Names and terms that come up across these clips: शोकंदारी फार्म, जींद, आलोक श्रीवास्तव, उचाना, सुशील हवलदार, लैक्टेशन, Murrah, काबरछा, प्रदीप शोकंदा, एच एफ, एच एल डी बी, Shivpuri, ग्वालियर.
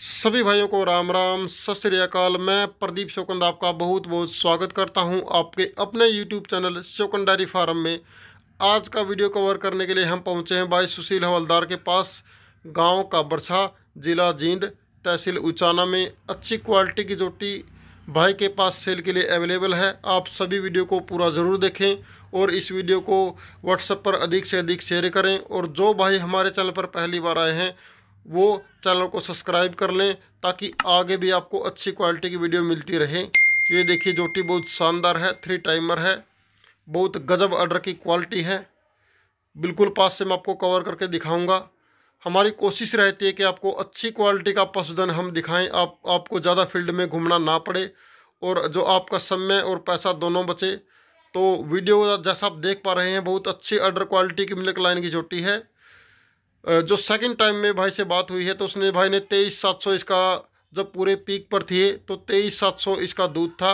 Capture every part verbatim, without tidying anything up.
सभी भाइयों को राम राम, सत श्री अकाल। मैं प्रदीप शोकंदा आपका बहुत बहुत स्वागत करता हूं आपके अपने यूट्यूब चैनल शोकंदारी फार्म में। आज का वीडियो कवर करने के लिए हम पहुंचे हैं भाई सुशील हवलदार के पास, गांव काबरछा, ज़िला जींद, तहसील उचाना में। अच्छी क्वालिटी की जोटी भाई के पास सेल के लिए अवेलेबल है। आप सभी वीडियो को पूरा ज़रूर देखें और इस वीडियो को व्हाट्सएप पर अधिक से अधिक शेयर करें। और जो भाई हमारे चैनल पर पहली बार आए हैं वो चैनल को सब्सक्राइब कर लें ताकि आगे भी आपको अच्छी क्वालिटी की वीडियो मिलती रहे। ये देखिए, जोटी बहुत शानदार है, थ्री टाइमर है, बहुत गजब आर्डर की क्वालिटी है। बिल्कुल पास से मैं आपको कवर करके दिखाऊंगा। हमारी कोशिश रहती है कि आपको अच्छी क्वालिटी का पशुधन हम दिखाएं, आप आपको ज़्यादा फील्ड में घूमना ना पड़े और जो आपका समय और पैसा दोनों बचे। तो वीडियो जैसा आप देख पा रहे हैं, बहुत अच्छी आर्डर क्वालिटी की मिल्क लाइन की जोटी है। जो सेकंड टाइम में भाई से बात हुई है तो उसने भाई ने तेईस सात सौ इसका, जब पूरे पीक पर थी तो तेईस सात सौ इसका दूध था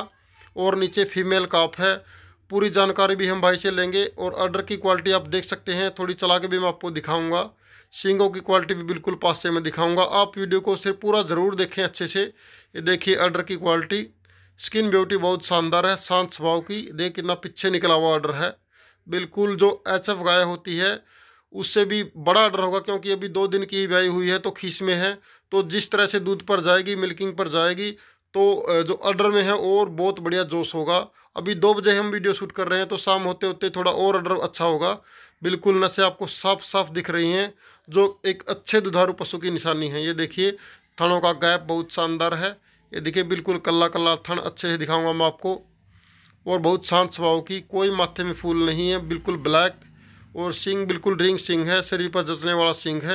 और नीचे फीमेल काफ है। पूरी जानकारी भी हम भाई से लेंगे और आर्डर की क्वालिटी आप देख सकते हैं। थोड़ी चला के भी मैं आपको दिखाऊंगा, सींगों की क्वालिटी भी बिल्कुल पास से मैं दिखाऊंगा। आप वीडियो को सिर्फ पूरा ज़रूर देखें अच्छे से। ये देखिए आर्डर की क्वालिटी, स्किन ब्यूटी बहुत शानदार है, शांत स्वभाव की। देख कितना पीछे निकला हुआ आर्डर है, बिल्कुल जो एच एफ गाय होती है उससे भी बड़ा आर्डर होगा, क्योंकि अभी दो दिन की ब्याई हुई है तो खीस में है। तो जिस तरह से दूध पर जाएगी, मिल्किंग पर जाएगी, तो जो आर्डर में है और बहुत बढ़िया जोश होगा। अभी दो बजे हम वीडियो शूट कर रहे हैं तो शाम होते होते थोड़ा और आर्डर अच्छा होगा। बिल्कुल नसें आपको साफ साफ दिख रही हैं, जो एक अच्छे दुधारू पशु की निशानी है। ये देखिए थनों का गैप बहुत शानदार है। ये देखिए बिल्कुल कल्ला कल्ला थन, अच्छे से दिखाऊँगा मैं आपको। और बहुत शांत स्वभाव की, कोई माथे में फूल नहीं है, बिल्कुल ब्लैक। और सींग बिल्कुल रिंग सींग है, शरीर पर जचने वाला सींग है।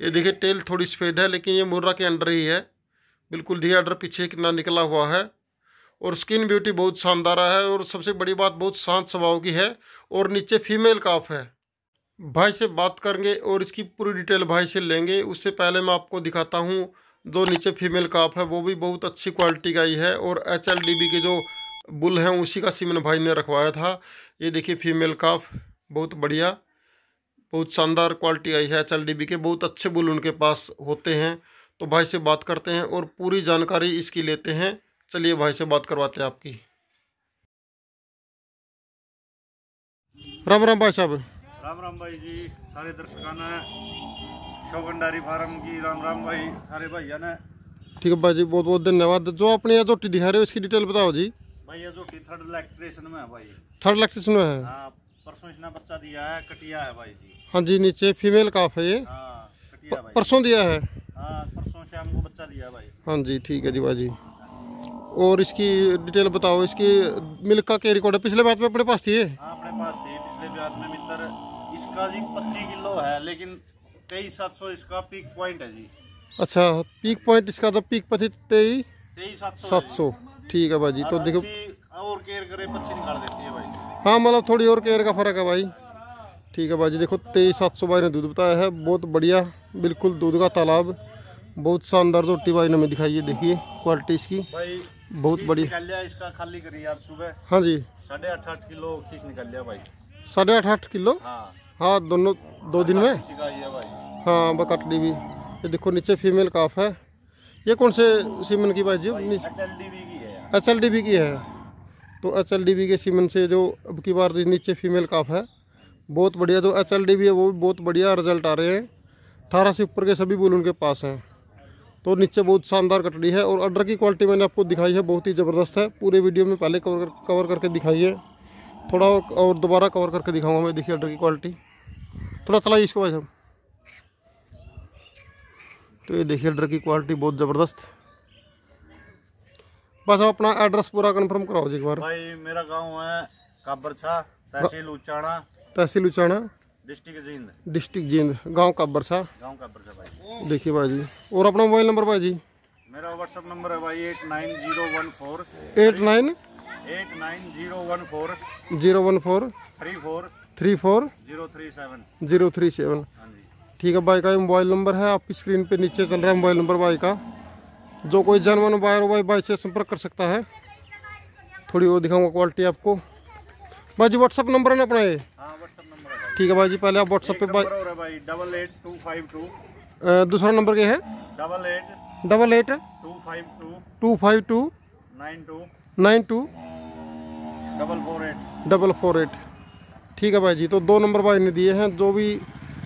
ये देखिए टेल थोड़ी सफ़ेद है, लेकिन ये मुर्रा के अंडर ही है। बिल्कुल धी अंडर पीछे कितना निकला हुआ है। और स्किन ब्यूटी बहुत शानदार है और सबसे बड़ी बात बहुत शांत स्वभाव की है। और नीचे फीमेल काफ है। भाई से बात करेंगे और इसकी पूरी डिटेल भाई से लेंगे। उससे पहले मैं आपको दिखाता हूँ जो नीचे फीमेल काफ है, वो भी बहुत अच्छी क्वालिटी का ही है। और एच एल डी बी के जो बुल हैं उसी का सीमन भाई ने रखवाया था। ये देखिए फीमेल काफ बहुत बढ़िया, बहुत शानदार क्वालिटी आई है। एच एल डी बी के बहुत अच्छे बुल उनके पास होते हैं। तो भाई से बात करते हैं और पूरी जानकारी इसकी लेते हैं। चलिए भाई से बात करवाते हैं आपकी। राम राम भाई साहब। राम राम भाई जी, सारे दर्शकाना शोकंदारी फार्म की राम राम भाई, सारे भाइया ने। ठीक है भाई जी, बहुत बहुत धन्यवाद। जो आपने जोटी दिखा रहे हो इसकी डिटेल बताओ जी। भाई ये जोटी थर्ड लैक्टेशन में है भाई। थर्ड लैक्टेशन में है, परसों इसने बच्चा दिया है, कटिया है भाई जी। हाँ जी, नीचे फीमेल काफ है ये। हाँ, कटिया भाई। परसों दिया है। हाँ, परसों से हमको बच्चा दिया भाई। हाँ जी, ठीक है जी भाई जी। और इसकी डिटेल बताओ, इसकी मिल्क का क्या रिकॉर्ड है? पिछले बात में अपने पास थी ये। हाँ, अपने पास थी पिछले बात में मित्र। इसका जी पच्चीस किलो है, लेकिन तेईस सात सौ इसका पीक पॉइंट है जी। अच्छा, पीक पॉइंट इसका जब पीक पर थी तेईस सात सौ। ठीक है भाई जी। तो देखो और केयर करे पच्चीस निकाल देती है भाई। हाँ, मतलब थोड़ी और केयर का फ़र्क है भाई। ठीक है भाई जी। देखो तेईस सात सौ भाई ने दूध बताया है, बहुत बढ़िया, बिल्कुल दूध का तालाब। बहुत शानदार जोटी भाई ने हमें दिखाई है। देखिए क्वालिटी इसकी भाई बहुत बढ़िया। इसका खाली करी आज सुबह। हाँ जी, साढ़े आठ आठ किलो खींच निकल लिया भाई। साढ़े आठ आठ किलो। हाँ, हाँ, दोनों दो दिन में। हाँ, बकटली भी। ये देखो नीचे फीमेल काफ है। ये कौन से सीमन की भाई जी? एच एल डी बी की है। तो एच एल डी बी के सीमन से जो अब की बार नीचे फीमेल काफ है, बहुत बढ़िया। जो एच एल डी बी है वो भी बहुत बढ़िया रिजल्ट आ रहे हैं। अठारह से ऊपर के सभी बुल उनके पास हैं। तो नीचे बहुत शानदार कटड़ी है और आर्डर की क्वालिटी मैंने आपको दिखाई है, बहुत ही ज़बरदस्त है। पूरे वीडियो में पहले कवर कर, कवर करके दिखाई है, थोड़ा और दोबारा कवर करके दिखाऊँगा मैं। देखिए आर्डर की क्वालिटी, थोड़ा चलाइए इसको भाई साहब। तो ये देखिए आर्डर की क्वालिटी बहुत ज़बरदस्त। बस अपना एड्रेस पूरा कंफर्म कराओ जी एक बार। भाई मेरा गांव है काबरछा, तहसील उचाना, तहसील उचाना, डिस्ट्रिक्ट जींद, डिस्ट्रिक्ट जींद, गांव काबरछा, गांव काबरछा भाई। देखिए भाई जी। और अपना मोबाइल नंबर भाई जी? मेरा व्हाट्सएप नंबर है भाई eight nine zero one four, eight nine eight nine zero one four zero one four three four three four zero three seven zero three seven. ठीक है, भाई का मोबाइल नंबर है, आपकी स्क्रीन पे नीचे चल रहा है मोबाइल नंबर भाई का। जो कोई जानवर बाहर हो भाई भाई से संपर्क कर सकता है। थोड़ी और दिखाऊंगा क्वालिटी आपको। भाई जी व्हाट्सअप नंबर है ना अपना ये? हाँ व्हाट्सअप नंबर है। ठीक है भाई जी, पहले आप व्हाट्सअप पे भाई double eight two five two, दूसरा नंबर क्या है? Double eight double eight two five two two five two nine two nine two double four eight double four eight ठीक है भाई जी। तो दो नंबर भाई ने दिए हैं, जो भी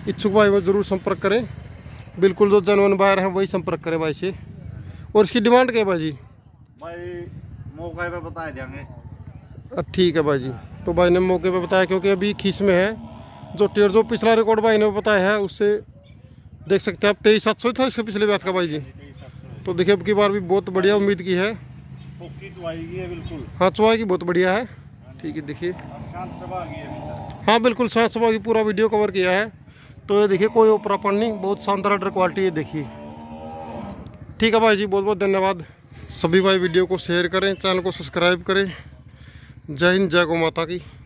इच्छुक भाई वो ज़रूर संपर्क करें। बिल्कुल जो जनवन बायर हैं वही संपर्क करें भाई से। और इसकी डिमांड क्या है भाई जी? भाई मौके पे बताए जाएंगे। ठीक है भाई जी, तो भाई ने मौके पे बताया क्योंकि अभी खींच में है। जो टेर जो पिछला रिकॉर्ड भाई ने बताया है उससे देख सकते हैं आप, तेईस सात सौ था इसके पिछले बैच का भाई जी। तो देखिए अब की बार भी बहुत बढ़िया उम्मीद की है। बिल्कुल हाँ चुवाएगी, बहुत बढ़िया है। ठीक है देखिए, हाँ बिल्कुल शांत सभा की पूरा वीडियो कवर किया है। तो ये देखिए कोई ओपरापन नहीं, बहुत शानदार अडर क्वालिटी है देखिए। ठीक है भाई जी, बहुत बहुत धन्यवाद। सभी भाई वीडियो को शेयर करें, चैनल को सब्सक्राइब करें। जय हिंद, जय गौ माता की।